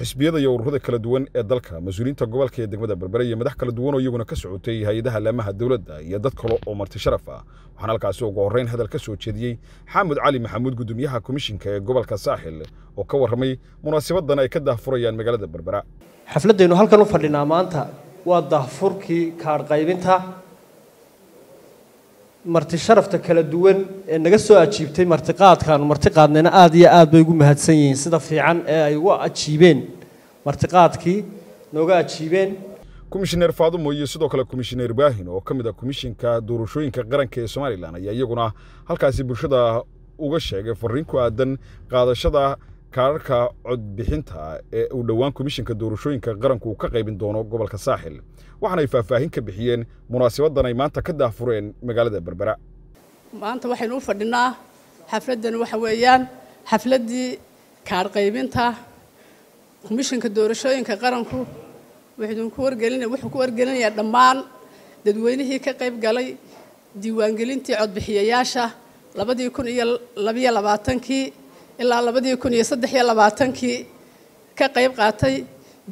xisbiyada iyo ururada kala duwan ee dalka, mas'uuliyiinta gobolka ee degmada Berbera iyo madax kala duwan oo iyaguna ka socotay hay'adaha laamaha dawladda iyo dad kale oo marti sharaf ah. waxaan halkaas ugu horeyn hadal ka soo jeediyay Xaamid Cali Maxamuud, gudoomiyaha komishinka ee gobolka Saaxil, oo ka warramay munaasabaddan ay ka daahfurayaan magaalada Berbera. xafladaynu halkan u fadhinaa maanta waa daahfurkii kaar qaybinta marti sharafta kala duwan ee naga soo ajiibtay martiqaadkan. martiqaadnana aad iyo aad bay ugu mahadsan yihiin sida fiican ee ay uga ajiibeen martiqaadkii nooga ajiibeen. komishineer Faadumo iyo sidoo kale komishineer Baahin oo ka mid ah komishinka doorashooyinka qaranka ee Somaliland ayaa iyaguna halkaasi bulshada uga sheegay fariin ku aadan qaadashada kaararka codbixinta ee uu dhawaan komishinka doorashooyinka qaranka uu ka qaybin doono gobolka Saaxil. waxaanay faahfaahin ka bixiyeen munaasabaddan ay maanta ka daahfureen magaalada Berbera. maanta waxaynu u fadhinaa xafladan, waxa weeyaan xafladii kaar qaybinta komishinka doorashooyinka qaranku. wuxuu ku wargelinayaa dhammaan dadweynihii ka qayb galay diiwaangelintii codbixiyayaasha 2022 ilaa 2023 ka qayb qaatay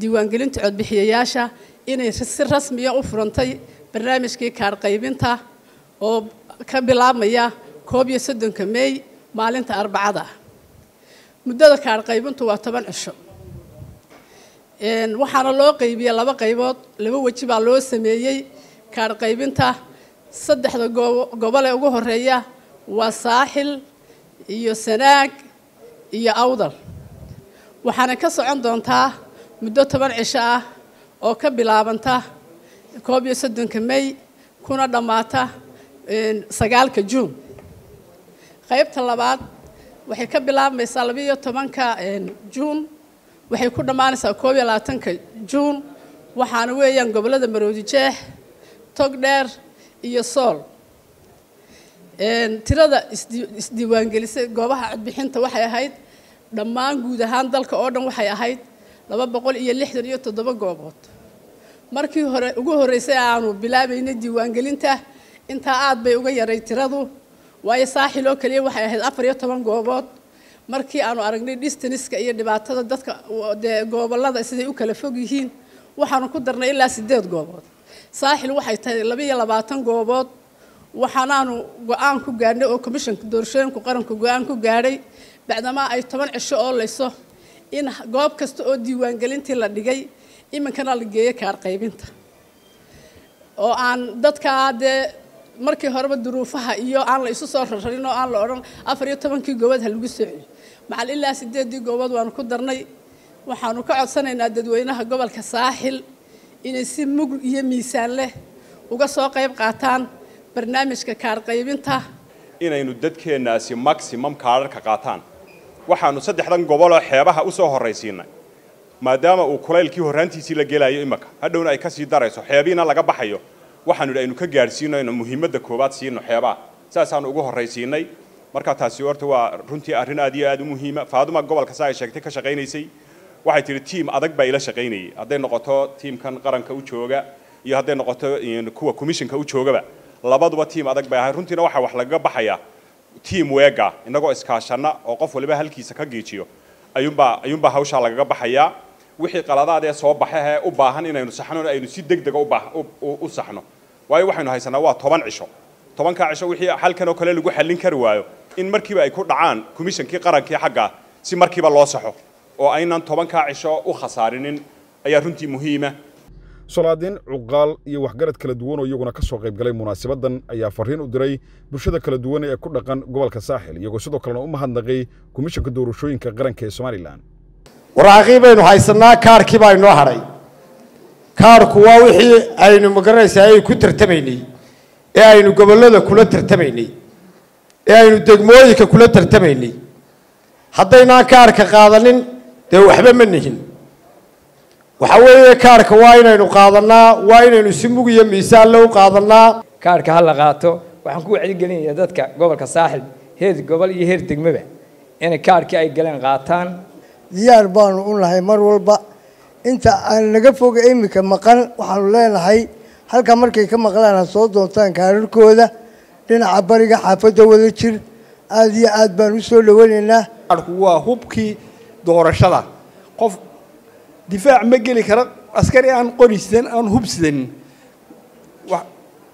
diiwaangelinta codbixiyayaasha inay si rasmi ah u furantay barnaamijkii kaar qaybinta oo ka bilaabmaya 31 May maalinta Arbacada. muddada kaar qaybintu waa 10 cisho, waxaana loo qaybiyay laba qaybood. laba waji baa loo sameeyay kaar qaybinta. saddexda gobol ee ugu horeeya waa Saaxil iyo Sanaag iyo awdal, waxaana ka socon doontaa muddo 10 cisho ah oo ka bilaabanta 31 May kuna dhamaata 9 Juun. qaybta labaad waxay ka bilaabmaysaa 12 Juun, waxay ku dhamaanaysaa 22 Juun, waxaana weeyaan gobolada Maroodi Jeex, Togdheer iyo Sool. tirada isdiiwaangelisay goobaha codbixinta waxay ahayd dhammaan guud ahaan dalka oo dhan waxay ahayd 267 goobood. markii hore ugu horeysay aanu bilaabaynay diiwaangelinta inta aad bay uga yaray tiradu, waayo Saaxil oo kaliya waxay ahayd 14 goobood. markii aanu aragnay distance-ka iyo dhibaatada dadka gobolada sidii u kala fog yihiin, waxaanu ku darnay ilaa 8 goobood. Saaxil waxay tahay 22 goobood. waxaanaanu go'aan ku gaadhnay oo komishinka doorashooyinka qaranka go'aan ku gaadhay baadama ay 10 cisho oo layso in goob kasta oo diiwaangelintii la dhigay iminkana la geeyo kaar qaybinta oo aan dadka markii horeba duruufaha iyo aan la isu soo rarin oo aan la oran 14 goobood ha lagu socdo macal ilaa 8 goobood waan ku darnay. waxaanu ka codsanaynaa dadweynaha gobolka Saaxil inay si mug iyo miisaan leh uga soo qayb qaataan barnaamijka kaar qaybinta inaynu dadkeenaasi maximum kaararka qaataan. waxaanu 3 gobol oo xeebaha u soo horeysiinay maadaama uu kulaylkii horaantiisii la gelayo imaka hadhowna ay ka sii darayso xeebiina laga baxayo. waxaanu idaynu ka gaarsiino inaynu muhiimadda koobaad siino xeebaha, saasaan ugu horeysiinay. marka taasi horta waa runtii arrin aad iyo aad u muhiima. Faaduma gobolka Saaxil sheegtay ka shaqeynayay, waxay tiri team adag baa ila shaqeynayay. haday noqoto teamkan qaranka u jooga iyo haday noqoto kuwa komishinka u joogaba, labaduba team adag bay ahay. runtiina waxa wax laga baxaya team weega inagoo iskaashana oo qof waliba halkiisa ka geejiyo ayuunba hawsha laga baxaya. wixii qaladaad ee soo baxay u baahan inaynu saxno, aynu si degdeg ah u saxno, waayo waxaynu haysanaa waa 10 cisho. 10ka cisho wixii halkan oo kale lagu xallin kari waayo in markiiba ay ku dhacaan komishinkii qaranka ee xagga si markiiba loo saxo oo aynaan 10ka cisho u khasaarinin ayaa runtii muhiima. solaadin cuqaal iyo waxgarad kala duwan oo iyaguna ka soo qayb galay munaasabaddan ayaa fariin u diray bulshada kala duwan ee ku dhaqan gobolka Saaxil, iyagoo sidoo kale u mahadnaqay komishinka doorashooyinka qaranka ee Somaliland. waraaqibaynu haysanaa kaarkii baa inoo haray. kaarku waa wixii aynu magaranaysaa ay ku tartamaynay ee aynu gobolada kula tartamaynay ee aynu degmooyinka kula tartamaynay. haddaynaan kaarka qaadanin dee waxba ma nihin. وحوالي كارك وين نقاضنا وين نسمو يميسال لو قاضنا كارك هلا غاتو وحنكو عيد جنيه يدك قبل كساحل هيد قبل يهيد تجمبه إن كاركي أي جلنا قاتان زياربان وقولنا هاي مر والبا أنت أنا نقفوق إيمي كم مقال وحلولنا هاي هل كمركي كم مقالنا صوت دوتان كاركو ده لنا عبارة حافظة ولتشير أذي أذبان وصل ولنا هو هبكي دور شلا قف دفاع مجلي كرق عسكري عن قريسن عن هبسن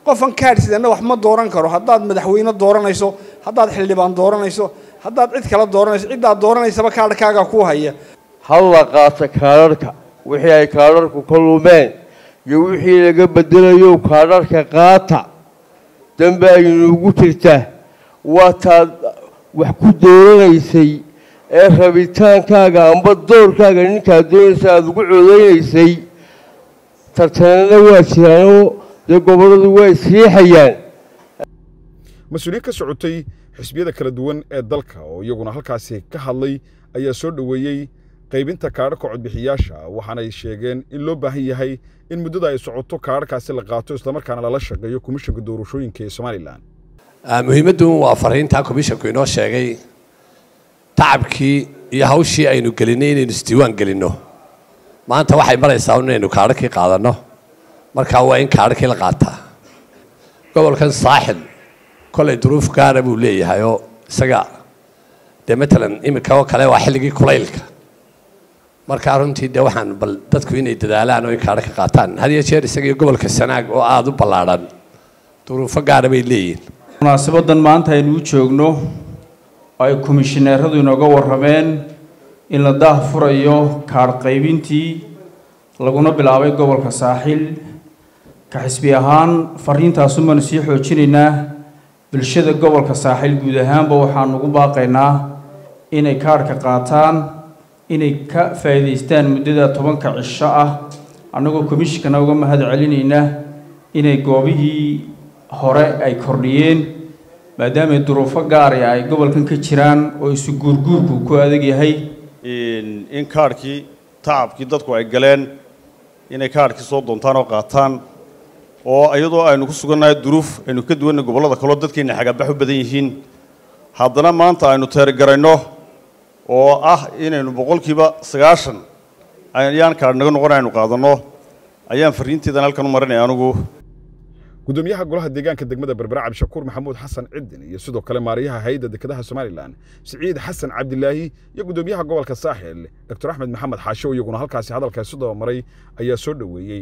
قفن كارسن وحمد دوران كرو هذا مدحوين الدوران يسو هذا حلبان دوران يسو هذا عد كلا دوران يسو عد دوران يسبب كارك كوه هي هلا قاس كارك وحي كارك وكل مين يوحي لجبدنا يو كارك قاطع دنبا ينوجته وات وحكود دوران يسي أخبيتان كاجا أم بدور كاجا نكادون سأذكر عليه يسي ترتنا واشيانو لقبض واسي حيان مسؤولين كسعودي حسبية كردون الدلكة ويجون هالكاسي كحلي أي سود ويجي قيبين تكارك عد بحياشة وحنا يشجعن اللو بهي هي المدة أي سعودي كاركاسي لقاتوس لما كان على الشقة يكون مش قدور شوين كسوماليلاند مهمة دون وافرين تاكو مش كوينو شجعي تعبكي يهوشي أينو قلنين نستوان قلنو ما أنت واحد مرة يسألون أينو كاركي قادنو مركوين كاركي لقاطها قبل كان صاحب كل ظروف كارب وليه هايو سجع ده مثلاً إما كوا كلا واحد لقي كليلك مركارهم تيجي واحد بل تذكرين يتداعلان أنو كاركي قاطان هذه أشياء سجع قبل كسنة وعادو بلادن ظروف كارب وليه مناسبة دن ما أنت أينو شغنو ay komishineeradu inooga warrameen in la daahfurayo kaar qaybintii laguna bilaabay gobolka saaxil ka xisbi ahaan fariintaas uma sii xoojinaynaa bulshada gobolka saaxil guud ahaanba waxaan ugu baaqaynaa inay kaarka qaataan inay ka faa'iidaystaan muddada 10 cisho ah anagoo komishinkana uga mahad celinaynaa inay goobihii hore ay kordhiyeen maadaama duruufo gaar ah ay gobolkan ka jiraan oo isu guurguurku ku adag yahay in kaarkii taabkii dadku ay galeen inay kaarkii soo doontaan oo qaataan oo ayadoo aynu ku suganahay duruuf aynu ka duwan gobolada kale dadkeena xagabax u badan yihiin haddana maanta aynu taageerayno oo ah inaynu boqolkiiba 90 ayaan kaar naga noqonayno qaadano ayaan fariinteedan halkan u marinay anigu gudoomiyaha golaha deegaanka degmada Berbera Cabdishakuur Maxamuud Xasan Cidin iyo sidoo kale maariyaha hay'adda dekedaha Somaliland Siciid Xasan Cabdilaahi iyo gudoomiyaha gobolka Saaxil Dr Axmed Maxamed Xaasho iyaguna halkaasi hadalka sidoo maray ayaa soo dhaweeyay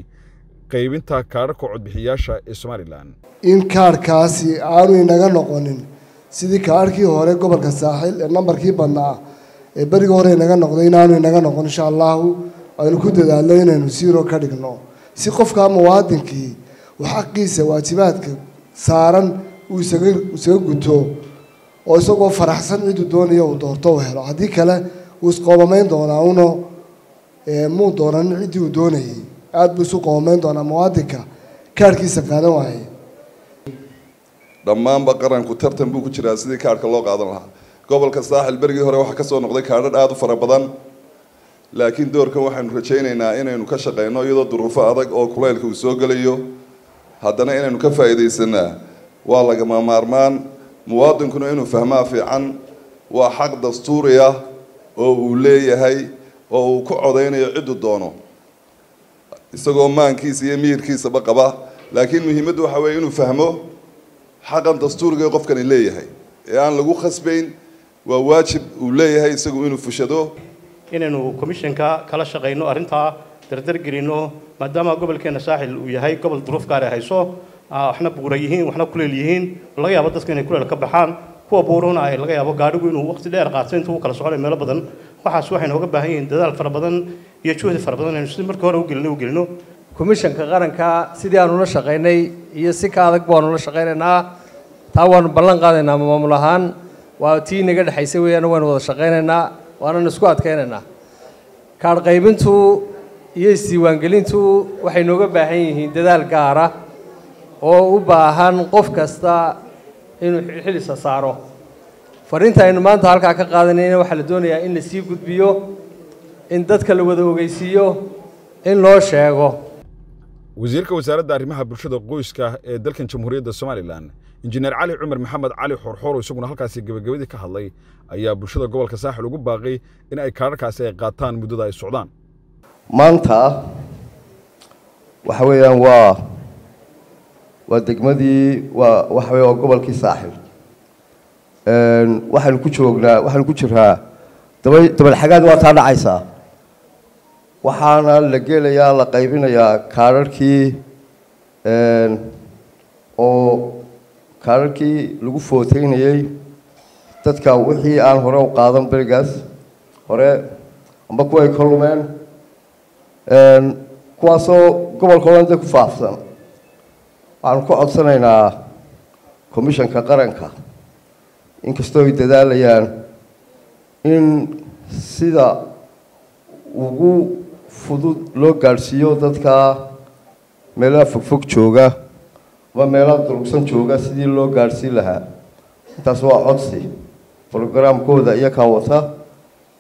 qaybinta kaarka codbixiyaasha ee Somaliland in kaarkaasi aanu inaga noqonin sidii kaarkii hore gobolka Saaxil ee nambarkii badnaa ee bariga hore inaga noqday inaanu inaga noqon insha Allah aynu ku dadaalno inaynu siiro ka dhigno si qofka muwaadinki وحقيسة واجباتك سارن وسجقته وسقوا فرحسن يدودون يوم دورتوه هذيك لا وسقوا مين دوناونه مو دوران يدودونه عاد بسقوا مين دونا موادك كاركيسة كانوا وعي لما بقرن كترتم بوكشرا سيدي كارك الله قادرها قبل كساحل برجي هو واحد كسون غضي كارد عاد فربضان لكن دورك واحد رجينا إنه نكشقة إنه يضد ظروفه هذاك أو كله اللي هو سوق ليه هذانا إنه نكفى إذا سنة والله جماعة مرمان مواطن كنا إنه فهمه في عن وحق دستورية أو ليه هاي أو كعدين يعدوا دانه استقام مان كيس يمير كيس بقبة لكن مهمته حوالي إنه فهمه حق دستور يقف كان ليه هاي يعني لجو خصبين وواجب وليه هاي استقام إنه فشدوا inaynu komishanka kala shaqeyno arinta dardar gelino maadaama gobolkeena saaxil uu yahay gobol duruuf gaar ah hayso waxna buurayihiin waxna kuleel yihiin laga yaabo dadka inay kuleel ka baxaan kuwa buuroona ay laga yaabo gaadhigu inuu waqti dheer qaato inta uu kala socdo meelo badan waxaas waxayna uga baahan yihiin dadaal fara badan iyo juhdi fara badan inaynu sidii markii hore u gelino komishanka qaranka sidii aanu la shaqeynay iyo si ka adag baanu la shaqeynaynaa taa waanu ballan qaadaynaa maamul ahaan waa tii naga dhaxaysay weeyaan waanu wada shaqeynaynaa وأنا نسكت كأننا كارقيبنتو يسي وانجلينتو وحينوجا بعينه دلال كارا أو بعهن قف كستا إنه حلس صاره فرنتا إنه ما نتعلق على كقاعدين وحل دنيا إن السيف قد بيو إن تدخل وده وجيسيو إن لا شيء وزيرك وزارة دارمها برشد القويس كدلك الجمهورية الصومالية الآن انجينير علي عمر محمد علي حورحور isaguna halkaas gabagabadii ka hadlay ayaa bulshada gobolka saaxil ugu baaqay in ay kaararkaas ay qaataan muddada ay socdaan maanta waxa weeyaan waa degmadii waxa weeyo gobolka saaxil waxaan ku jiraa dabal xagaad waa taa dhacaysa waxaana la gelayaa la qaybinayaa kaararkii oo كاركي لغو فوتين يي تتكا وحي آن هورا وقادم برغاس هورا أمباكوا يكولومين كواسو قبل كولان دي كفافسان آن كو عبسانينا كوميشن كاقرانكا إن كستوي داداليان إن سيدا وغو فدود لو غارسيو تتكا ميلا فوق شوغا ومالا دروسان شوغا سيدي لو غارسي لها تسوى عطسي فالقرام كودا يكاوتا